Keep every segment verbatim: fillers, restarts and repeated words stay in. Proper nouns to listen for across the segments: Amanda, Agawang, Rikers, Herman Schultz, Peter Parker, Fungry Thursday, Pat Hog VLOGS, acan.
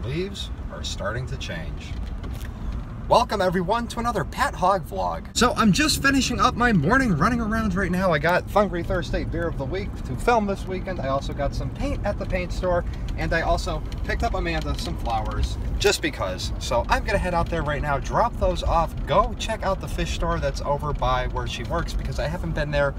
The leaves are starting to change. Welcome everyone to another Pat Hog vlog. So I'm just finishing up my morning running around right now. I got Fungry Thursday beer of the week to film this weekend. I also got some paint at the paint store, and I also picked up Amanda some flowers just because. So I'm gonna head out there right now, drop those off, go check out the fish store that's over by where she works because I haven't been there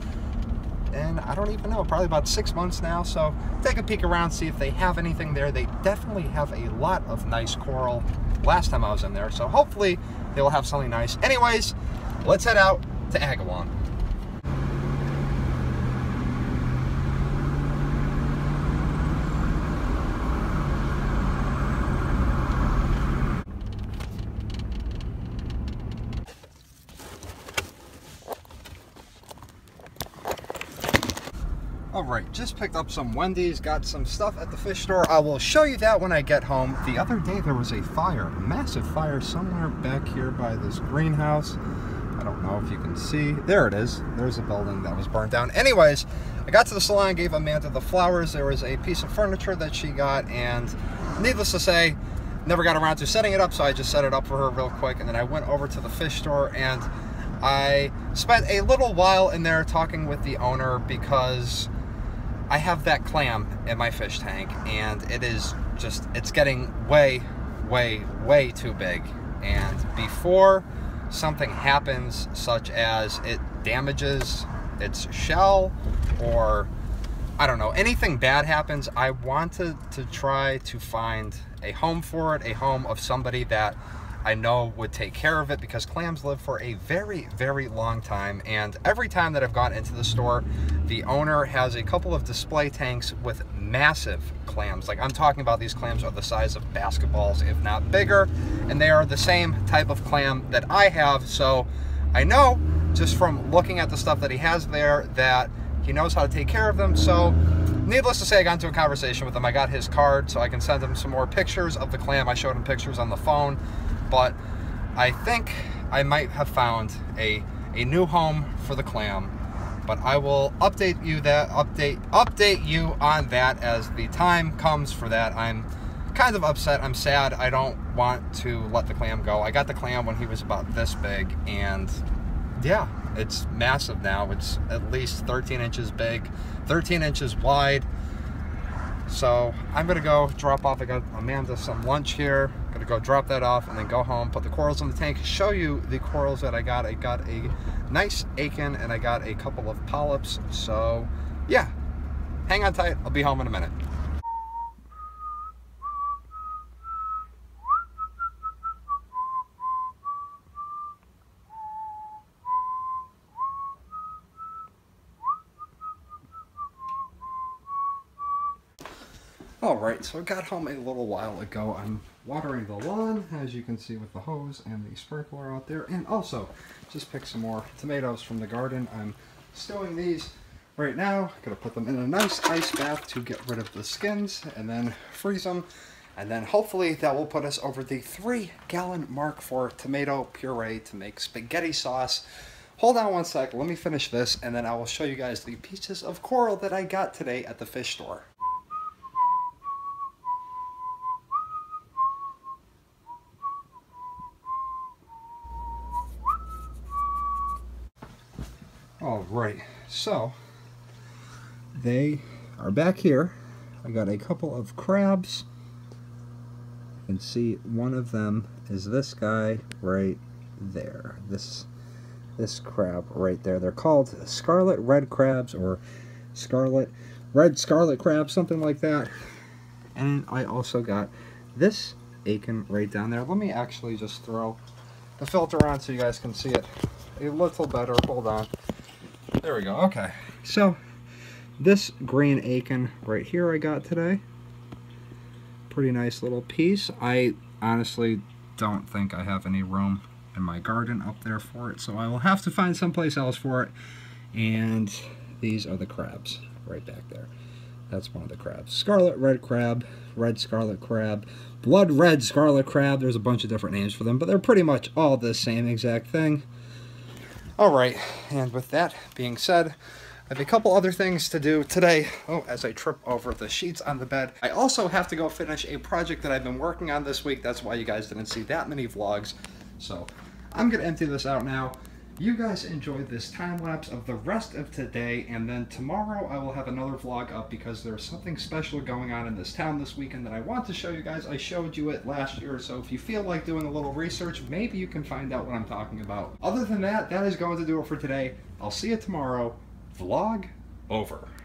and I don't even know, probably about six months now. So take a peek around, see if they have anything there. They definitely have a lot of nice coral last time I was in there, so hopefully they will have something nice. Anyways, let's head out to Agawang. Alright, just picked up some Wendy's, got some stuff at the fish store. I will show you that when I get home. The other day there was a fire, a massive fire somewhere back here by this greenhouse. I don't know if you can see. There it is. There's a building that was burned down. Anyways, I got to the salon, gave Amanda the flowers. There was a piece of furniture that she got, and needless to say, never got around to setting it up, so I just set it up for her real quick, and then I went over to the fish store, and I spent a little while in there talking with the owner because I have that clam in my fish tank and it is just, it's getting way, way, way too big. And before something happens, such as it damages its shell or, I don't know, anything bad happens, I wanted to try to find a home for it, a home of somebody that I know would take care of it because clams live for a very, very long time. And every time that I've gone into the store, the owner has a couple of display tanks with massive clams. Like I'm talking about, these clams are the size of basketballs, if not bigger, and they are the same type of clam that I have. So I know just from looking at the stuff that he has there that he knows how to take care of them. So needless to say, I got into a conversation with him. I got his card so I can send him some more pictures of the clam. I showed him pictures on the phone. But I think I might have found a, a new home for the clam. But I will update you that update update you on that as the time comes for that. I'm kind of upset. I'm sad. I don't want to let the clam go. I got the clam when he was about this big, and yeah, it's massive now. It's at least thirteen inches big, thirteen inches wide. So I'm gonna go drop off. I got Amanda some lunch here. Gonna go drop that off and then go home, put the corals in the tank, show you the corals that I got. I got a nice aitken and I got a couple of polyps. So yeah, hang on tight. I'll be home in a minute. All right, so I got home a little while ago. I'm watering the lawn, as you can see with the hose and the sprinkler out there, and also just picked some more tomatoes from the garden. I'm stowing these right now. Gonna put them in a nice ice bath to get rid of the skins and then freeze them. And then hopefully that will put us over the three gallon mark for tomato puree to make spaghetti sauce. Hold on one sec, let me finish this, and then I will show you guys the pieces of coral that I got today at the fish store. All right, so they are back here. I got a couple of crabs. You can see one of them is this guy right there. This this crab right there. They're called scarlet red crabs or scarlet red scarlet crabs, something like that. And I also got this aitken right down there. Let me actually just throw the filter on so you guys can see it a little better. Hold on. There we go. Okay, so this green aitken right here I got today. Pretty nice little piece. I honestly don't think I have any room in my garden up there for it, so I will have to find someplace else for it. And these are the crabs right back there. That's one of the crabs. Scarlet red crab, red scarlet crab, blood red scarlet crab. There's a bunch of different names for them, but they're pretty much all the same exact thing. All right, and with that being said, I have a couple other things to do today. Oh, as I trip over the sheets on the bed. I also have to go finish a project that I've been working on this week. That's why you guys didn't see that many vlogs. So I'm gonna empty this out now. You guys enjoyed this time lapse of the rest of today, and then tomorrow I will have another vlog up because there's something special going on in this town this weekend that I want to show you guys. I showed you it last year, so if you feel like doing a little research, maybe you can find out what I'm talking about. Other than that, that is going to do it for today. I'll see you tomorrow. Vlog over.